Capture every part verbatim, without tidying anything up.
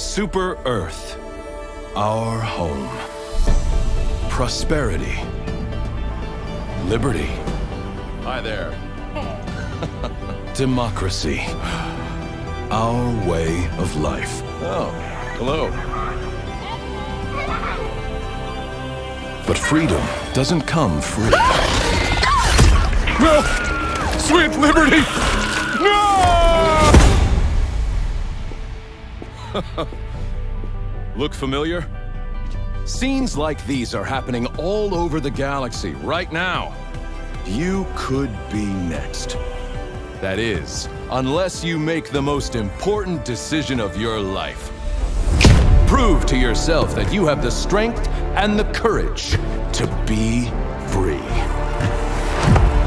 Super Earth, our home. Prosperity. Liberty. Hi there. Hey. Democracy. Our way of life. Oh, hello. But freedom doesn't come free. No! Sweet liberty! No! Look familiar? Scenes like these are happening all over the galaxy right now. You could be next. That is, unless you make the most important decision of your life. Prove to yourself that you have the strength and the courage to be free.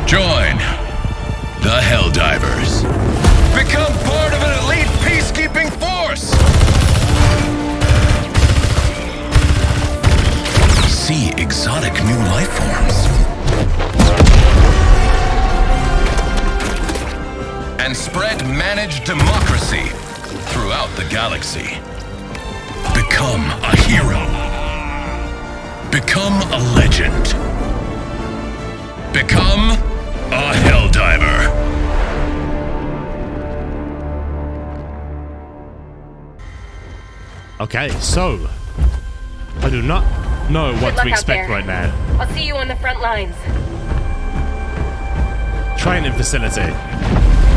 Join the Helldivers. Become part of an elite peacekeeping force! See exotic new life forms. And spread managed democracy throughout the galaxy. Become a hero. Become a legend. Become a Helldiver. Okay, so I do not know what to expect right now. I'll see you on the front lines. Training facility.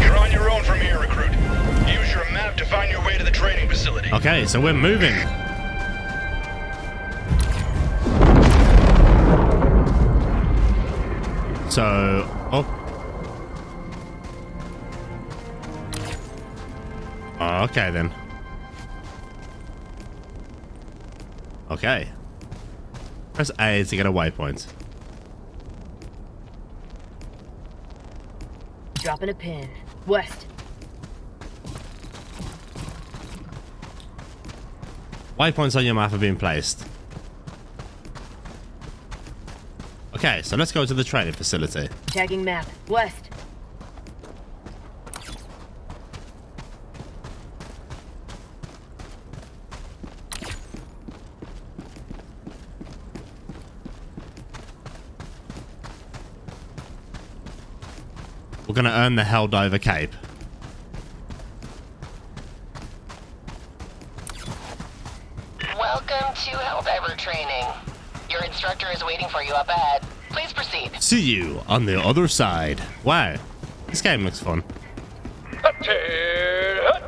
You're on your own from here, recruit. Use your map to find your way to the training facility. Okay, so we're moving. So, oh. Oh, okay then. Okay. Press A to get a waypoint. Dropping a pin. West. Waypoints on your map have been placed. Okay, so let's go to the training facility. Tagging map. West. We're gonna earn the Helldiver cape. Welcome to Helldiver training. Your instructor is waiting for you up ahead. Please proceed. See you on the other side. Wow, this game looks fun. I'm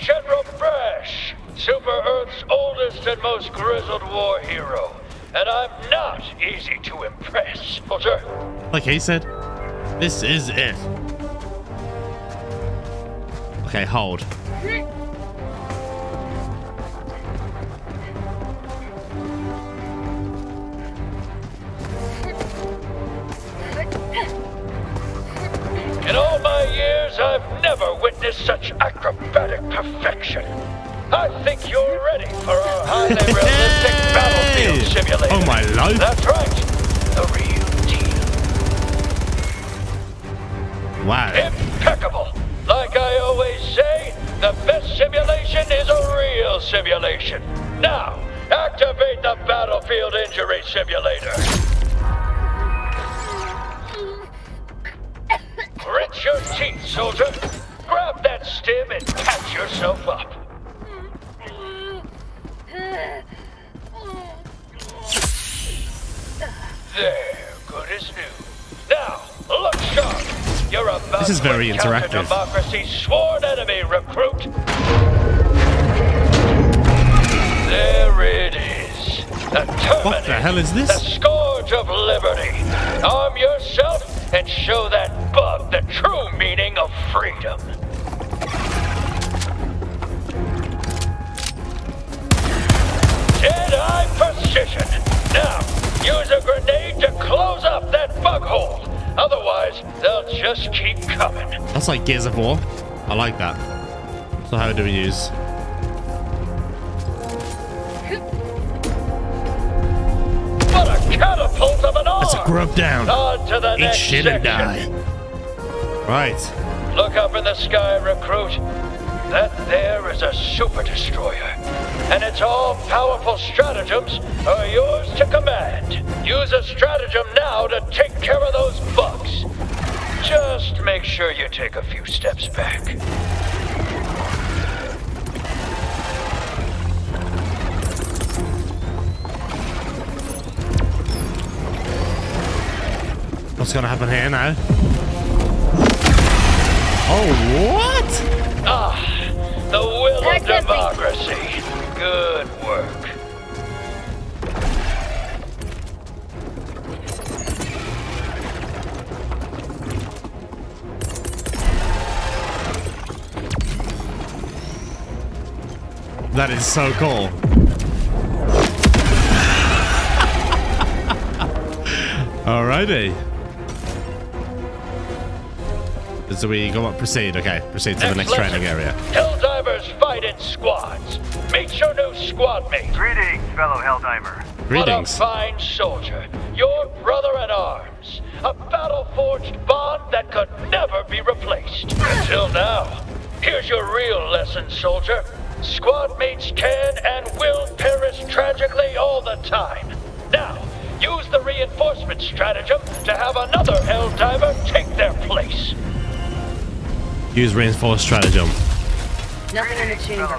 General Brash, Super Earth's oldest and most grizzled war hero, and I'm not easy to impress. Oh, sir. Like he said. This is it. Okay, hold. In all my years, I've never witnessed such acrobatic perfection. I think you're ready for our highly realistic battlefield simulator. Oh, my life. That's right. The real. Wow. Impeccable. Like I always say, the best simulation is a real simulation. Now, activate the battlefield injury simulator. Grit your teeth, soldier. Grab that stim and catch yourself up. There, good as new. Now, look sharp. You're about this is very to interactive. Democracy's sworn enemy, recruit. There it is. The Terminid, what the hell is this? The scourge of liberty. Arm yourself and show that bug the true meaning of freedom. Jedi precision. Now, use a grenade to close up that bug hole. Otherwise, they'll just keep coming. That's like Gears of War. I like that. So how do we use? What a catapult of an arm! That's a grub down. On to the next section. Eat shit and die. Right. Look up in the sky, recruit. That there is a super destroyer, and its all-powerful stratagems are yours to command. Use a stratagem now to take care of those bugs. Just make sure you take a few steps back. What's gonna happen here now? Oh, what? Ah, the will of democracy. Good work. That is so cool. Alrighty. So we go up, proceed. Okay, proceed to next the next lesson. Training area. Helldivers fight in squads. Meet your new squad mate. Greetings, fellow Helldiver. Greetings. What a fine soldier. Your brother at arms. A battle-forged bond that could never be replaced. Until now. Here's your real lesson, soldier. Squad mates can and will perish tragically all the time. Now, use the reinforcement stratagem to have another Helldiver take their place. Use reinforced stratagem. Nothing in the chamber.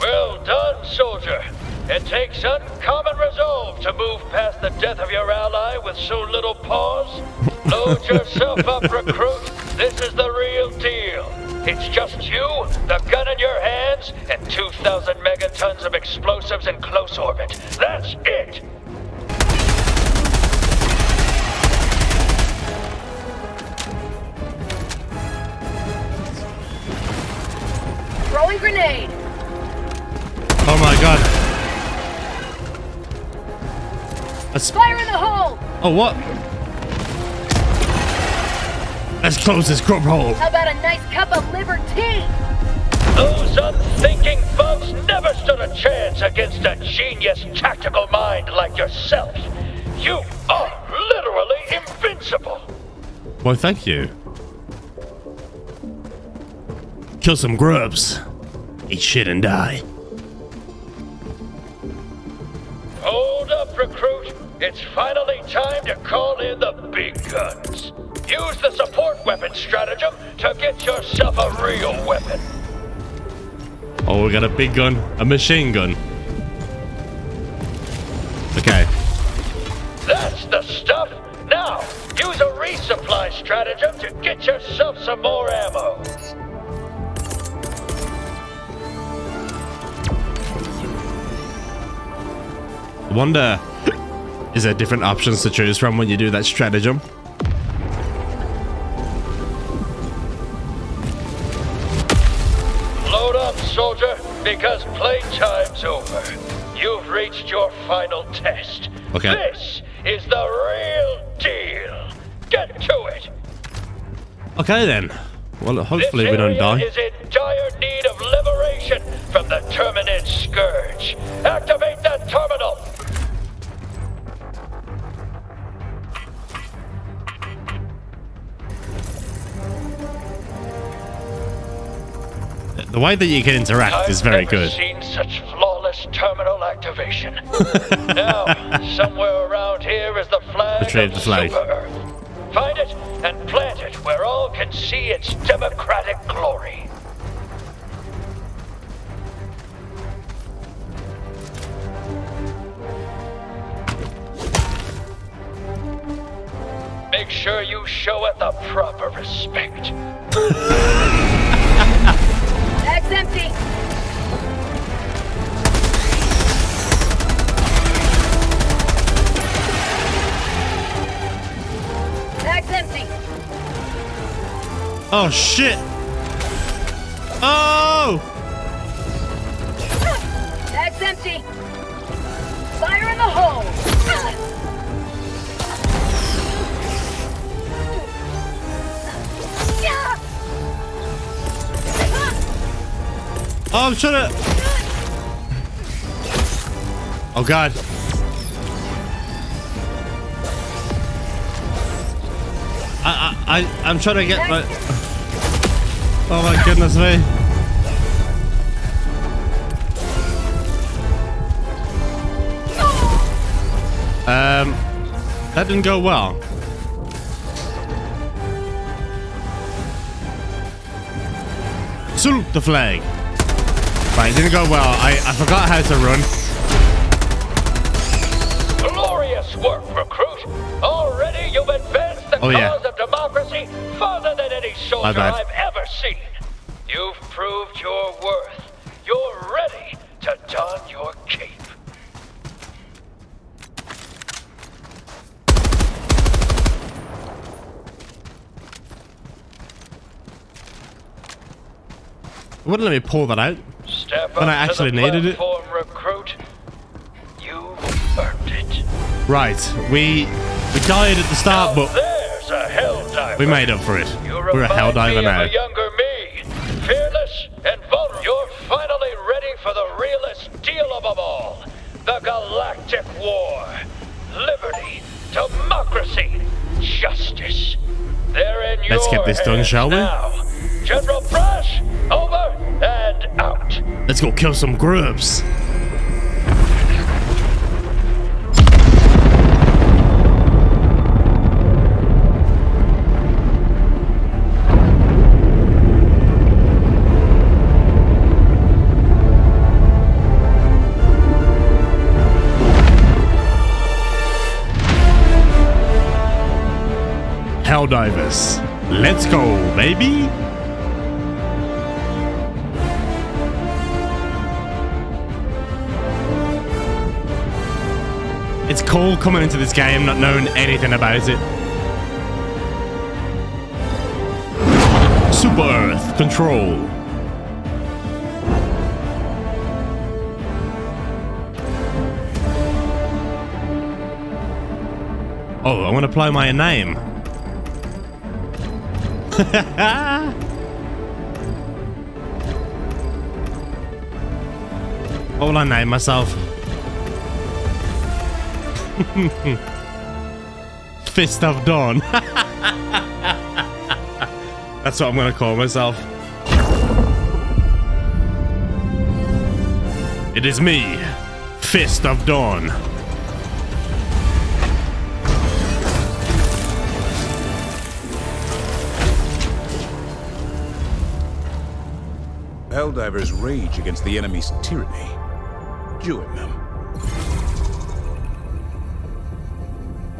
Well done, soldier. It takes uncommon resolve to move past the death of your ally with so little pause. Load yourself up, recruit. This is the real deal. It's just you, the gun in your hands, and two thousand megatons of explosives in close orbit. That's it. Throwing grenade. Oh my god. That's... Fire in the hole. Oh, what? Let's close this crop hole. How about a nice cup of liver tea? Those unthinking folks never stood a chance against a genius tactical mind like yourself. You are literally invincible. Why, thank you. Kill some grubs, eat shit and die. Hold up, recruit. It's finally time to call in the big guns. Use the support weapon stratagem to get yourself a real weapon. Oh, we got a big gun, a machine gun. Okay. That's the stuff. Now, use a resupply stratagem to get yourself some more ammo. I wonder, is there different options to choose from when you do that stratagem? Load up, soldier, because playtime's over. You've reached your final test. Okay. This is the real deal. Get to it. Okay then. Well, hopefully this we don't die. Is in dire need of liberation from the Terminid scourge. Activate that terminal. The way that you can interact I've is very never good. I've seen such flawless terminal activation. Now, somewhere around here is the flag Retrieve of the flag. Super Earth. Find it and plant it where all can see its democratic glory. Make sure you show it the proper respect. Bag's empty. Bag's empty. Oh shit. Oh. Bag's empty. Fire in the hole. Oh, I'm trying to... Oh, God. I, I, I, I'm trying to get my... Oh, my goodness me. Um, that didn't go well. Salute the flag. Right, it didn't go well. I, I forgot how to run. Glorious work, recruit. Already you've advanced the oh, yeah. cause of democracy farther than any soldier I've ever seen. You've proved your worth. You're ready to don your cape. Wouldn't let me pull that out when I actually needed it. Recruit. You earned it. Right, we we died at the start, now but a we made up for it. You We're a helldiver now. A younger me, fearless and vulnerable. You're finally ready for the realest deal of them all: the Galactic War. Liberty, democracy, justice. They're in your Let's get this done, shall we? Now. General Brash, over and out. Let's go kill some grubs. Helldivers, let's go, baby. It's cool coming into this game not knowing anything about it. Super Earth control. Oh, I want to apply my name. What will I name myself? Fist of Dawn. That's what I'm gonna call myself. It is me, Fist of Dawn. Helldivers rage against the enemy's tyranny. Join them.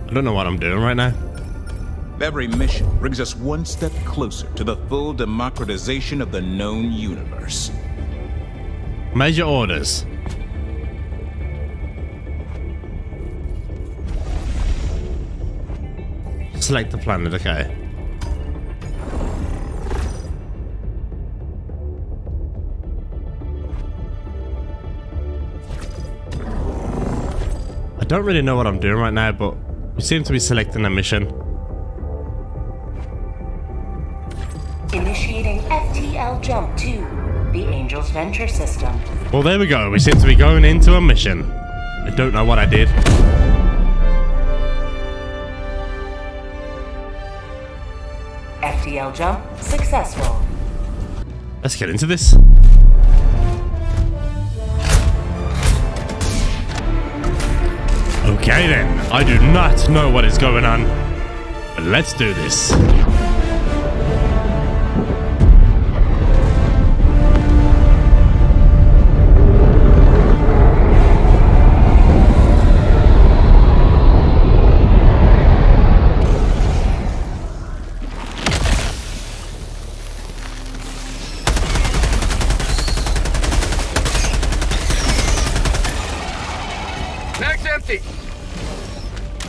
I don't know what I'm doing right now. Every mission brings us one step closer to the full democratization of the known universe. Major orders. Select the planet, okay. I don't really know what I'm doing right now, but we seem to be selecting a mission. Initiating F T L jump to the Angels Venture System. Well, there we go. We seem to be going into a mission. I don't know what I did. F T L jump successful. Let's get into this. Okay then, I do not know what is going on, but let's do this.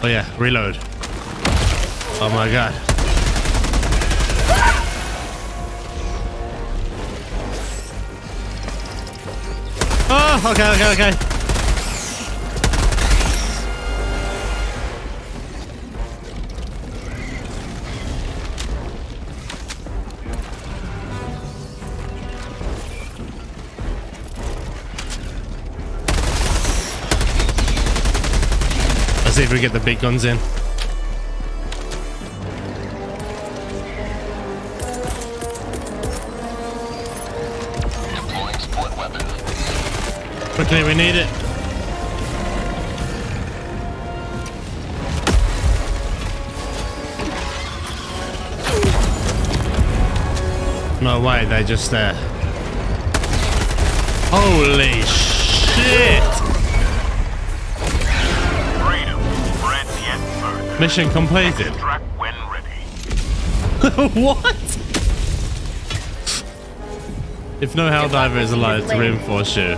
Oh yeah, reload. Oh my god. Oh, okay, okay, okay. Let's see if we get the big guns in. Deploying split weapon. Quickly, we need it. No way, they're just there. Holy shit! Freedom spreads yet further. Mission completed. Extract when ready. What? If no Helldiver is allowed to reinforce you.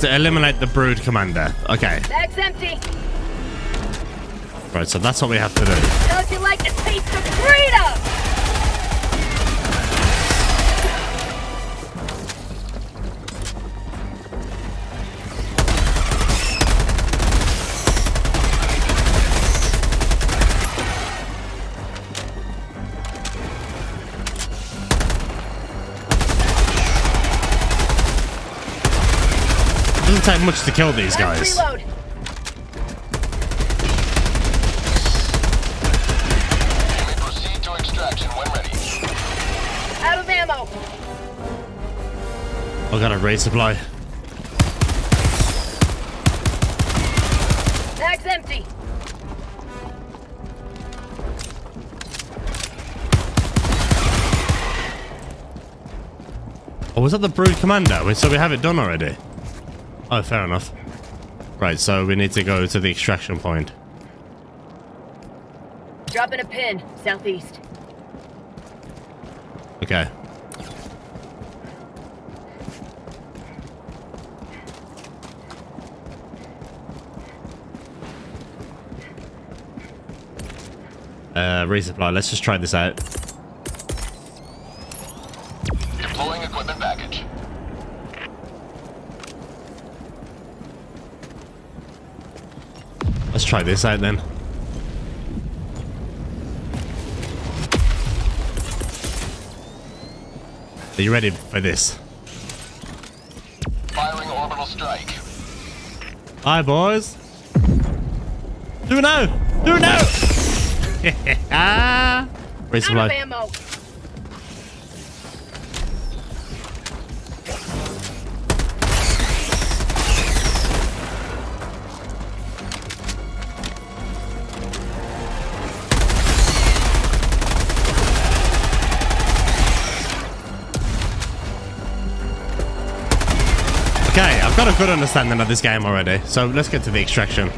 To eliminate the brood commander. Okay. Bag's empty. Right, so that's what we have to do. Don't you like the taste of freedom? Take much to kill these guys. Reload. Proceed to extraction when ready. Out of ammo. I got a resupply. Bag's empty. Oh, was that the Brood Commander? So we have it done already. Oh, fair enough. Right, so we need to go to the extraction point. Dropping a pin, southeast. Okay. Uh, resupply. Let's just try this out. Deploying equipment package. Let's try this out then. Are you ready for this? Firing orbital strike. Hi boys. Do it now! Do it now! Ah! Out of ammo. I've got a good understanding of this game already, so let's get to the extraction.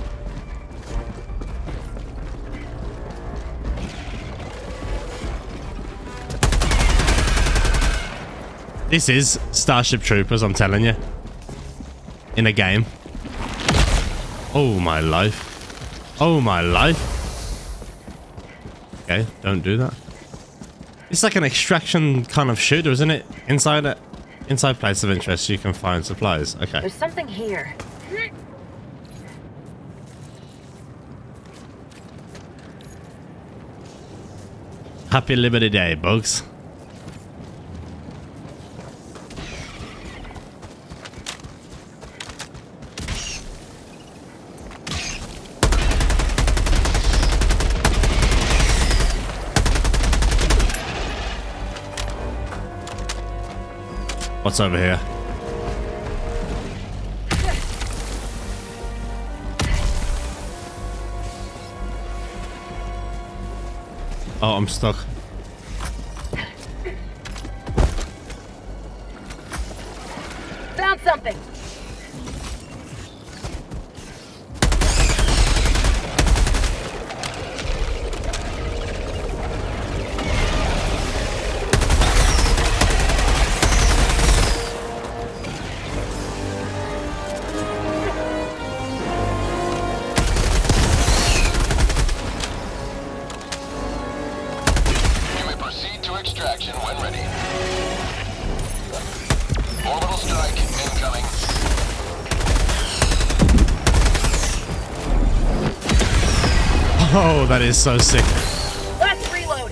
This is Starship Troopers, I'm telling you. In a game. Oh my life. Oh my life. Okay, don't do that. It's like an extraction kind of shooter, isn't it? Inside it. Inside place of interest, you can find supplies. Okay. There's something here. Happy Liberty Day, bugs. What's over here? Oh, I'm stuck. Found something. That is so sick. Fast reload.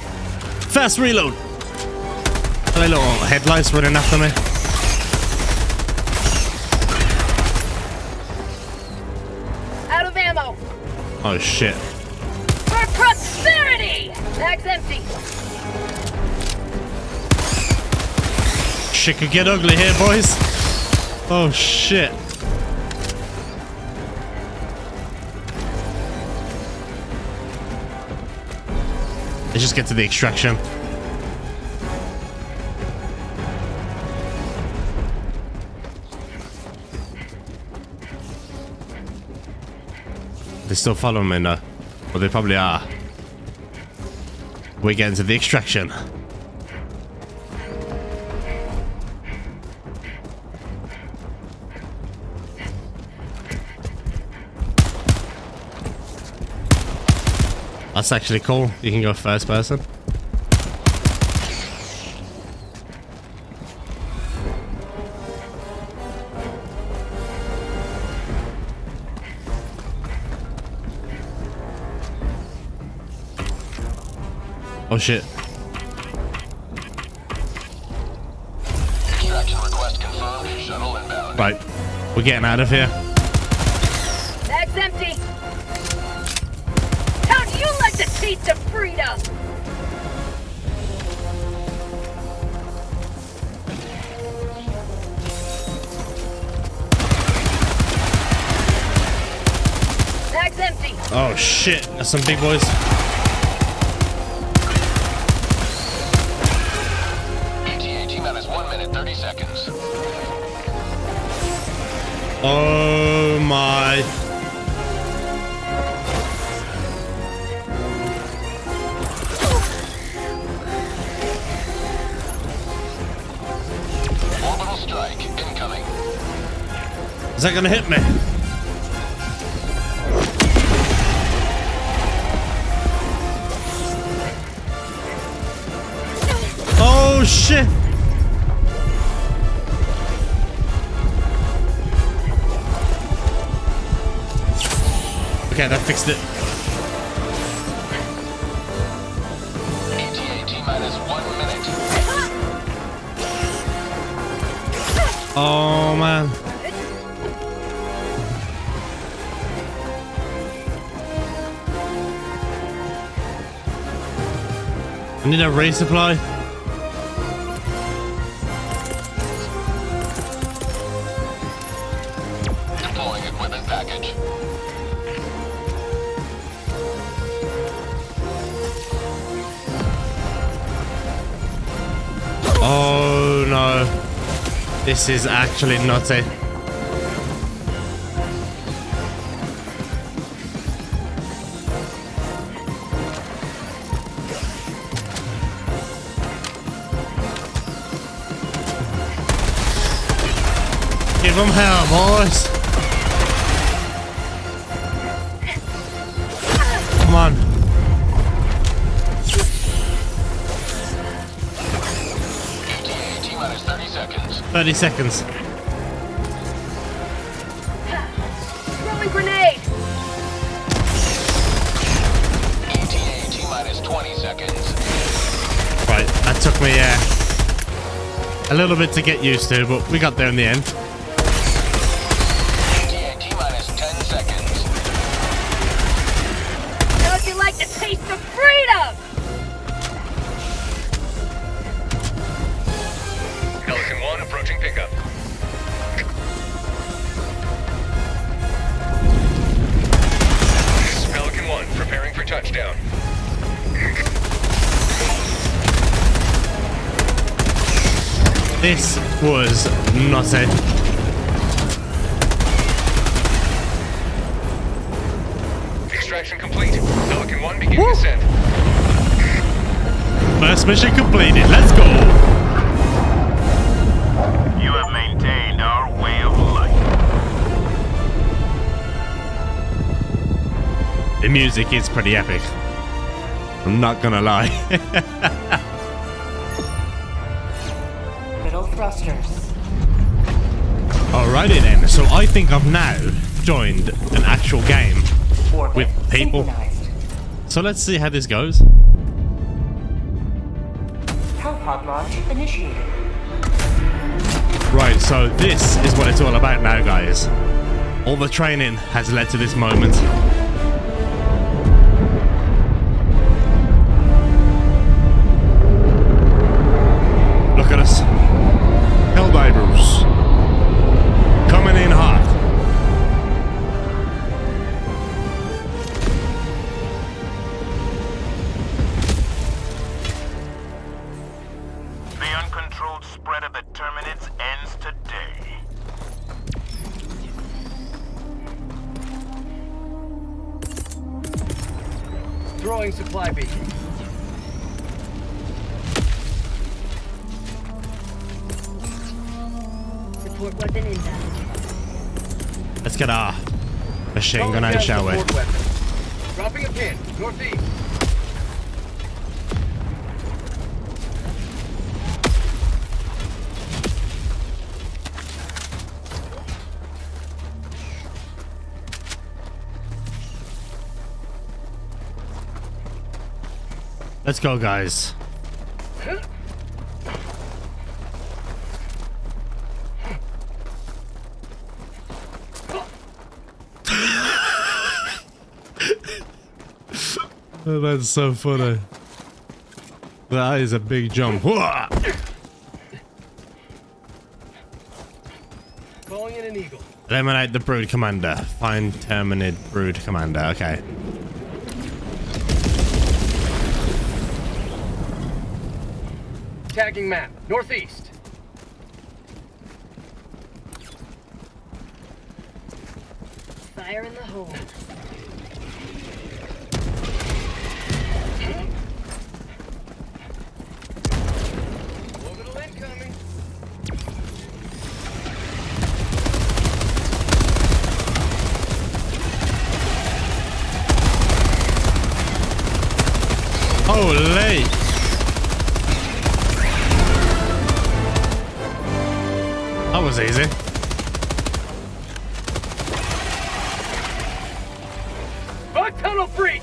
Fast reload. Those little headlights running after me. Out of ammo. Oh shit. For prosperity! Bag's empty. Shit could get ugly here, boys. Oh shit. Let's just get to the extraction. They're still following me now. Well, they probably are. We're getting to the extraction. That's actually cool. You can go first person. Oh shit. Extraction request confirmed. Shuttle inbound. Right. We're getting out of here. Bag's empty. How do you like to cheat to freedom? Bag's empty. Oh shit. That's some big boys. Seconds. Oh my. Orbital strike incoming. Is that gonna hit me? Oh shit. Okay, that fixed it. E T A T minus one minute. Oh man. I need a resupply. Deploying equipment package. Oh no, this is actually nutty. Give them hell, boys. Come on. thirty seconds. Throwing grenade. E T A T minus twenty seconds. Right, that took me uh, a little bit to get used to, but we got there in the end. E T A T minus ten seconds. How'd you like the taste of freedom? Pelican one approaching pickup. Pelican one preparing for touchdown. This was not it. Extraction complete. Pelican one begin Woo. Descent. First mission completed. Let's go. The music is pretty epic. I'm not gonna lie. Middle thrusters. Alrighty then. So I think I've now joined an actual game with people. So let's see how this goes. How pod launch initiated. Right, so this is what it's all about now, guys. All the training has led to this moment. Look at us. Helldivers. Coming in hot. The uncontrolled spread of the Terminids ends today. Throwing supply beacon. Support weapon inbound. Let's get our machine gun out, shall we? Weapon. Dropping a pin, northeast. Let's go, guys. Oh, that's so funny. That is a big jump. Calling in an eagle. Eliminate the brood commander. Find Terminid brood commander. Okay. Tagging map, northeast. Fire in the hole. Orbital incoming. Holy! That was easy. A tunnel breach.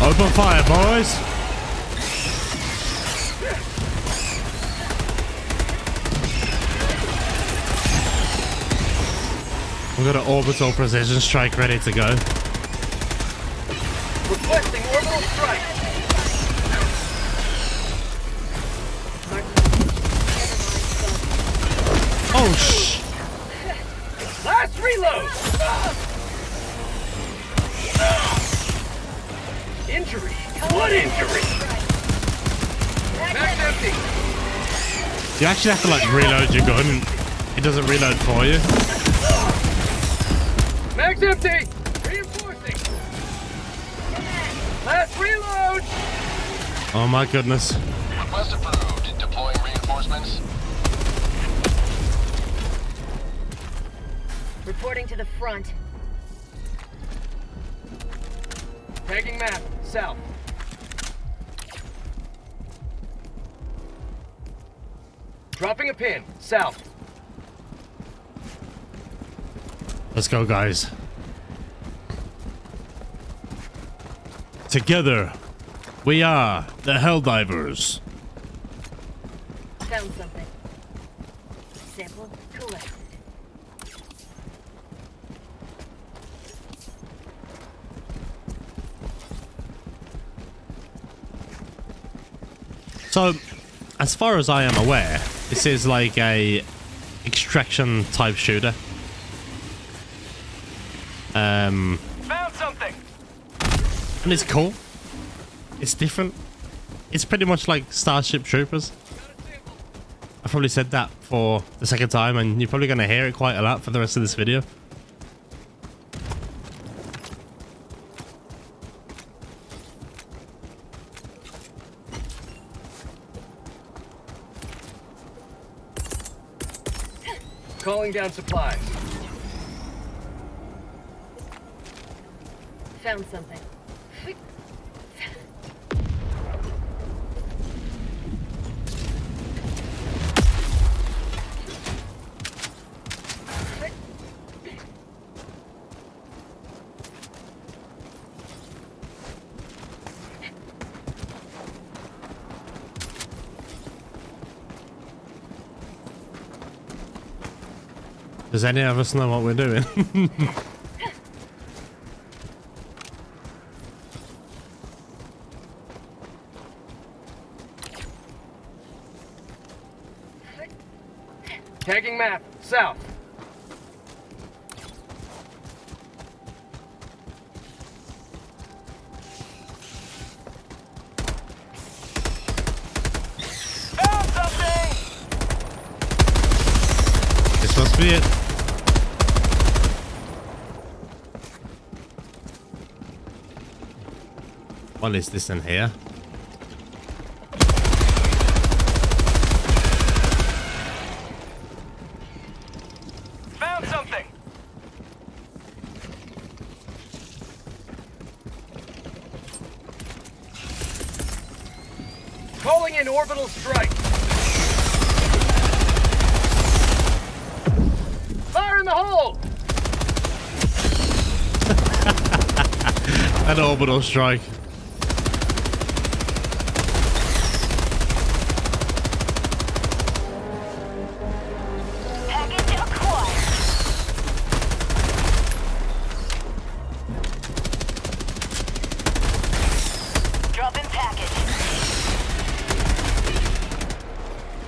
Open fire, boys. We've got an orbital precision strike ready to go. Requesting orbital strike. Oh sh! Last reload. Injury. What injury? Max empty. You actually have to like reload your gun. It doesn't reload for you. Max empty. Let's reload! Oh my goodness. Request approved. Deploying reinforcements. Reporting to the front. Tagging map, south. Dropping a pin, south. Let's go, guys. Together, we are the Helldivers. Found something. Sample collected. So, as far as I am aware, this is like a extraction type shooter. Um. Found something. And it's cool. It's different. It's pretty much like Starship Troopers. I probably said that for the second time, and you're probably going to hear it quite a lot for the rest of this video. Calling down supplies. Found something. Does any of us know what we're doing? Tagging map, south. Found something. This must be it. What is this in here? Orbital strike. Fire in the hole. An orbital strike.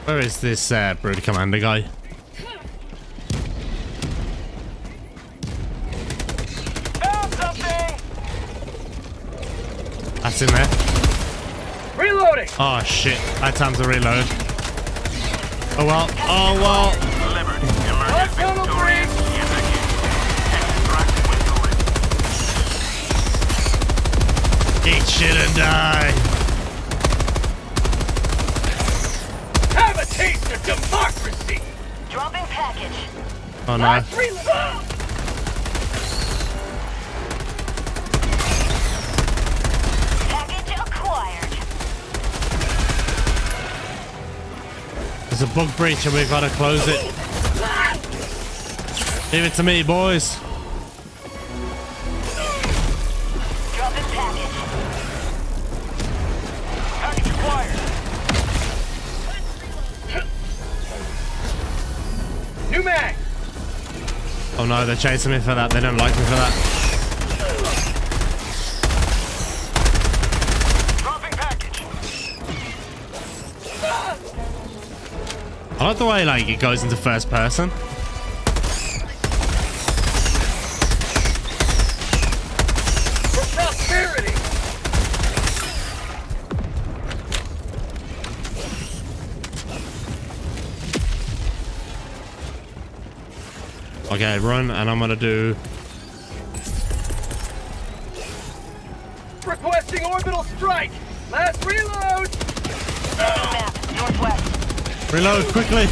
Where is this uh, Brood Commander guy? Found something. That's in there. Reloading. Oh shit! That time's a reload. Oh well. Oh well. Eat shit and die. Democracy. Dropping package. Oh no. Package acquired. There's a bug breach and we've got to close it. Leave it to me, boys. Oh no, they're chasing me for that. They don't like me for that. Dropping package. I like the way like it goes into first person. For prosperity. Okay, run, and I'm gonna do. Requesting orbital strike. Last reload. Oh. Northwest. Reload quickly.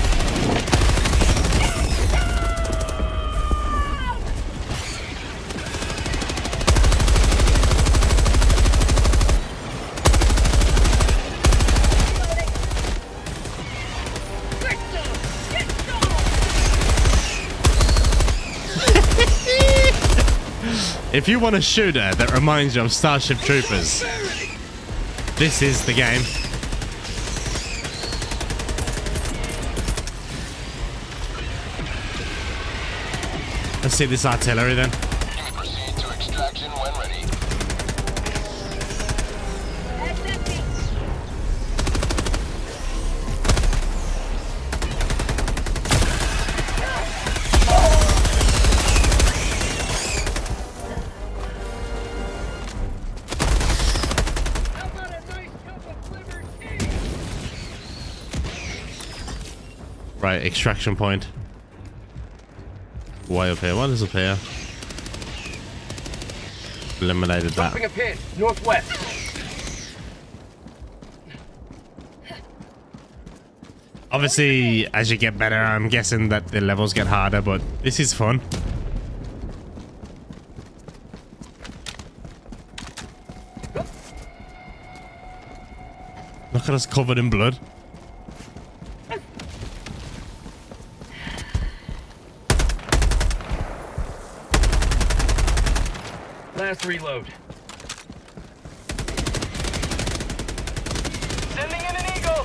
If you want a shooter that reminds you of Starship Troopers, this is the game. Let's see this artillery then. Proceed to extraction when ready. Right, extraction point. Way up here. What is up here? Eliminated that. Dropping a pin, northwest. Obviously, as you get better, I'm guessing that the levels get harder, but this is fun. Look at us covered in blood. Last reload. Sending in an eagle.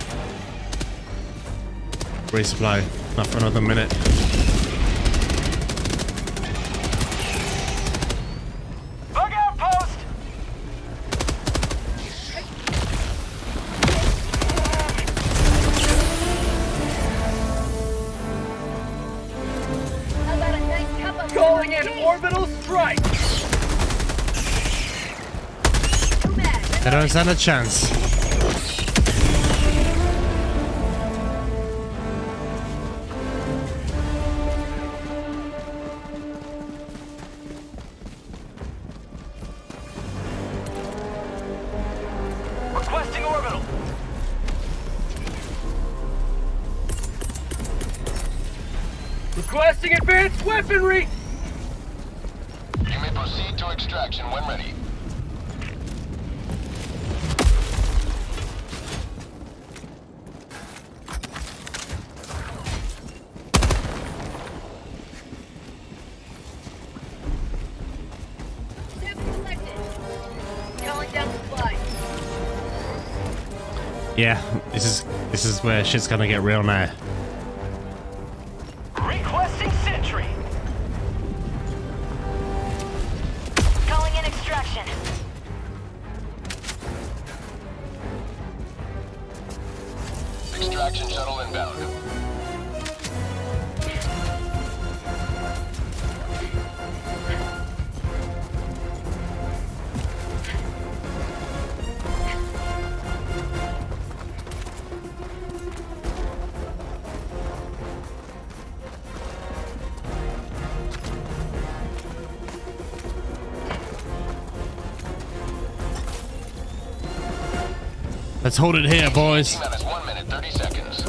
Resupply. Not for another minute. chance and a chance. Requesting orbital. Requesting advanced weaponry. You may proceed to extraction when ready. Yeah, this is this is where shit's gonna get real now. Requesting sentry. Calling in extraction. Extraction shuttle inbound. Let's hold it here, boys. One minute, thirty seconds.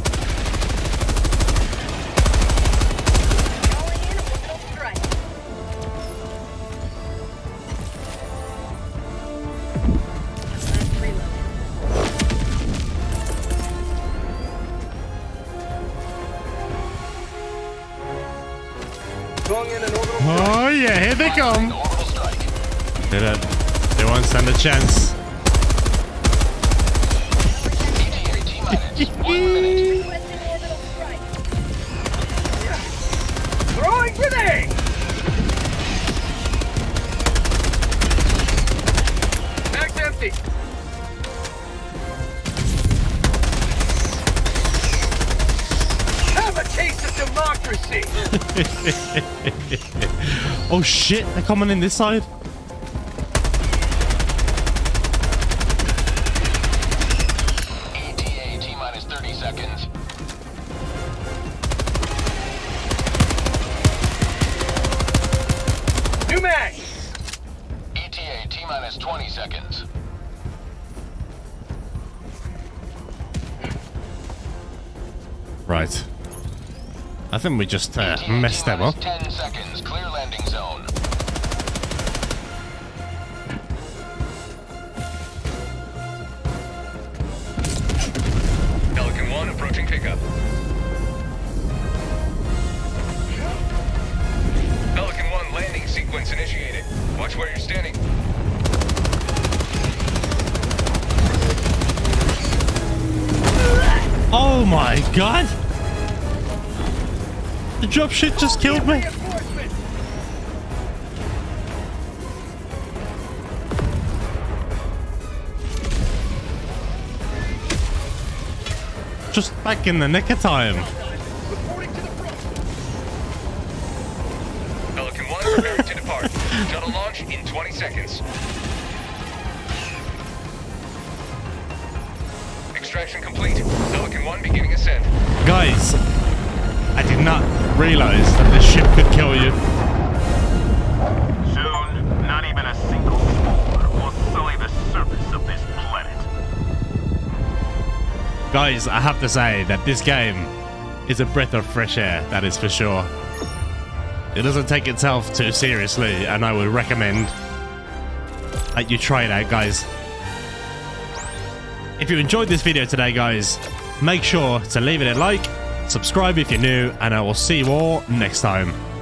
Oh yeah, here they come. They don't, they won't stand a chance. One minute. Throwing grenade! Back's empty. Have a taste of democracy. Oh shit, they're coming in this side. Right. I think we just uh, messed them up. ten seconds, clear landing zone. Pelican one approaching pickup. Pelican one landing sequence initiated. Watch where you're standing. Oh my god! The drop shit just killed me! Just back in the nick of time! Pelican one prepared to depart. Shuttle launch in twenty seconds. Extraction complete. Pelican one beginning ascent. Guys, I did not realize that this ship could kill you. Soon, not even a single spore will sully the surface of this planet. Guys, I have to say that this game is a breath of fresh air, that is for sure. It doesn't take itself too seriously, and I would recommend that you try it out, guys. If you enjoyed this video today, guys, make sure to leave it a like, subscribe if you're new, and I will see you all next time.